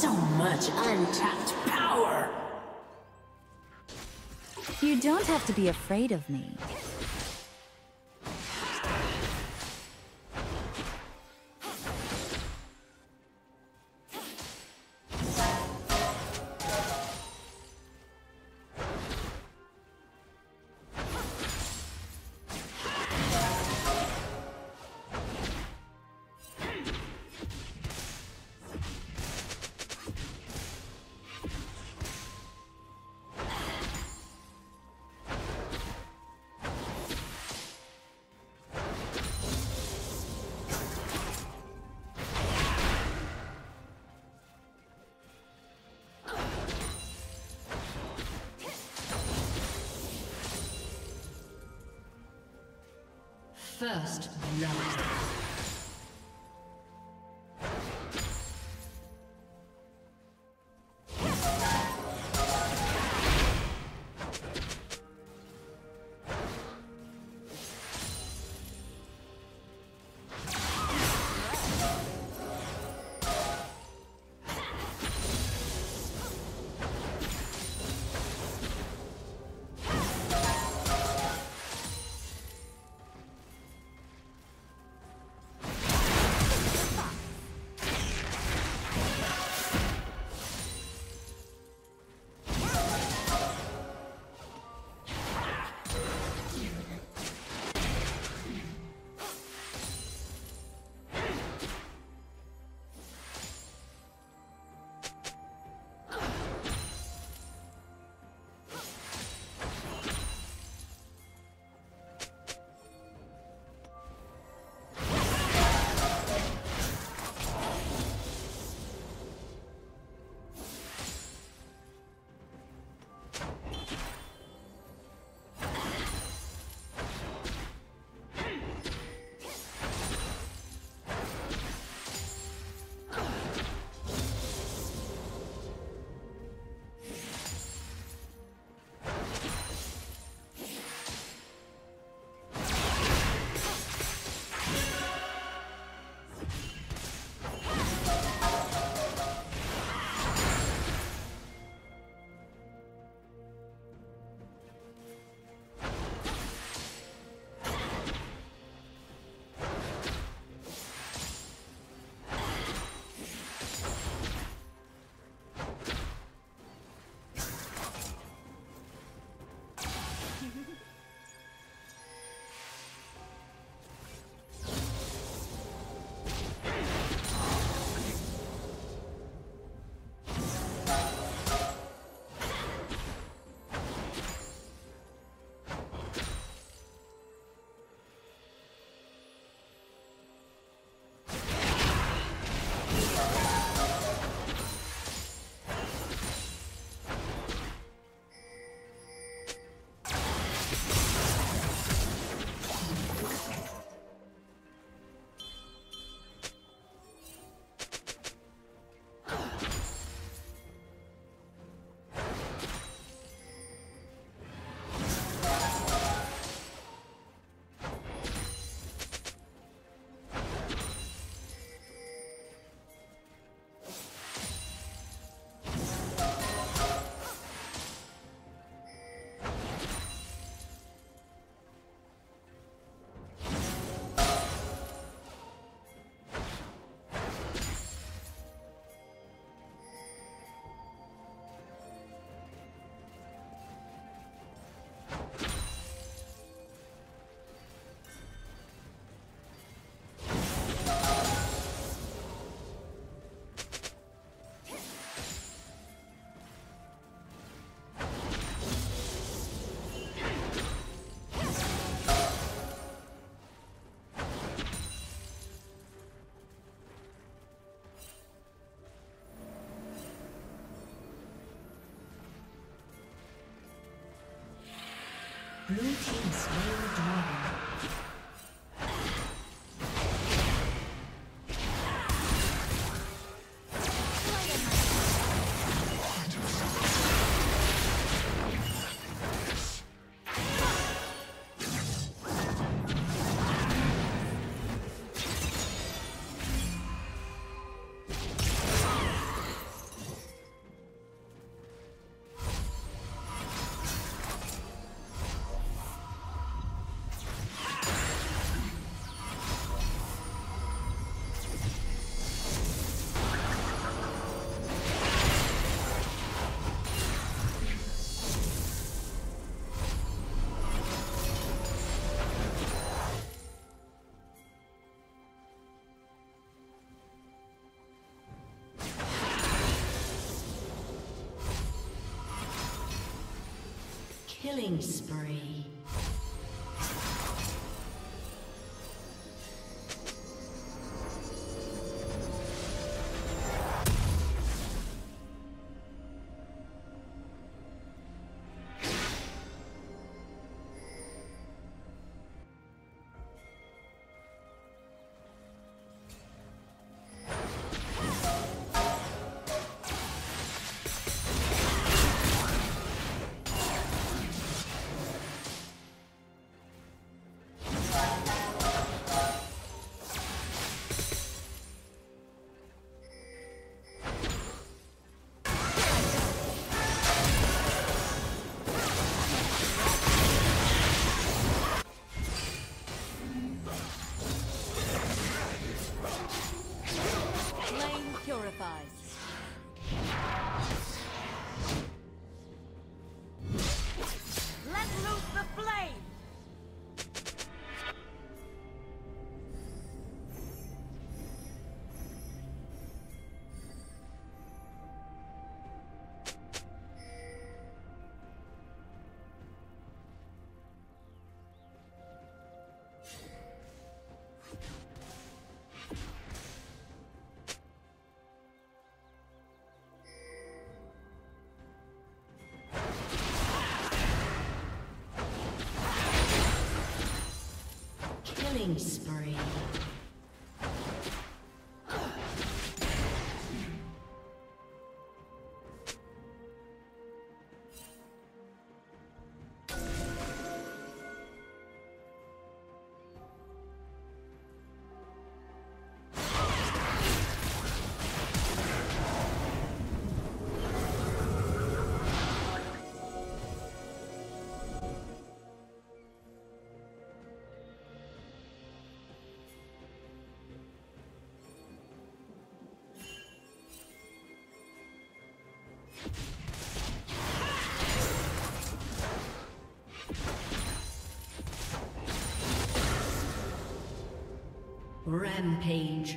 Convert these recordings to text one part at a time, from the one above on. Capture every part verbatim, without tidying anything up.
So much untapped power! You don't have to be afraid of me. First love. Blue team slain dragon. Killing spree. Killing spree. Rampage.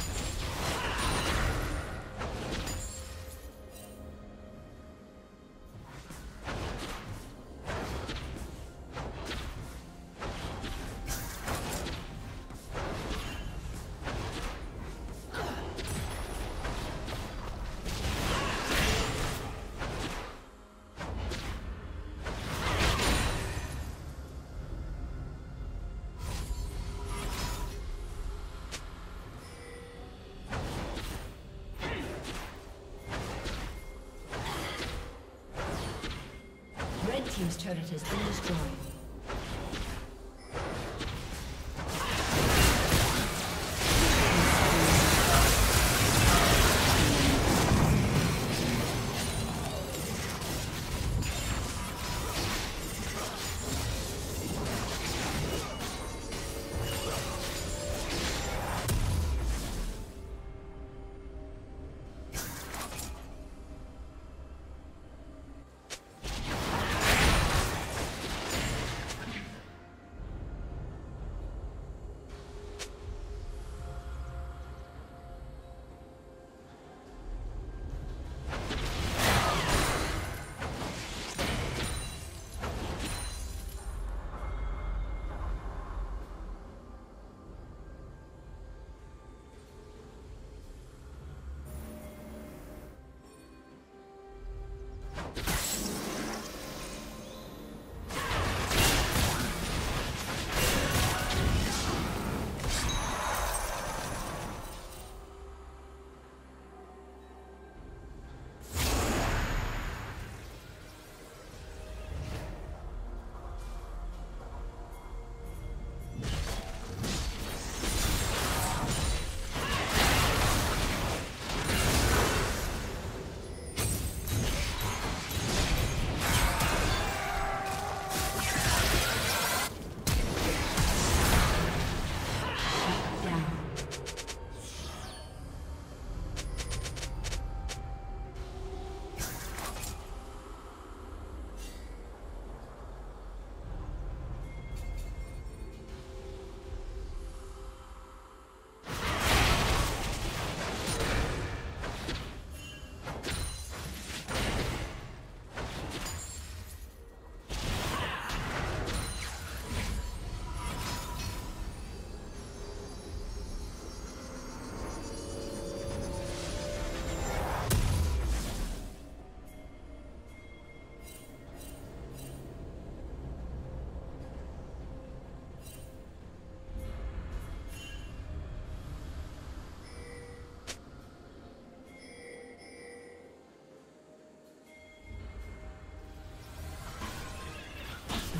Team's turret has been destroyed.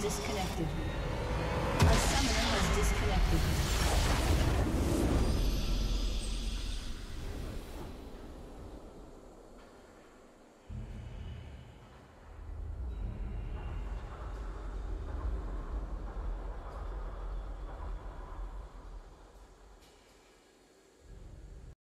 Disconnected. A summoner has disconnected.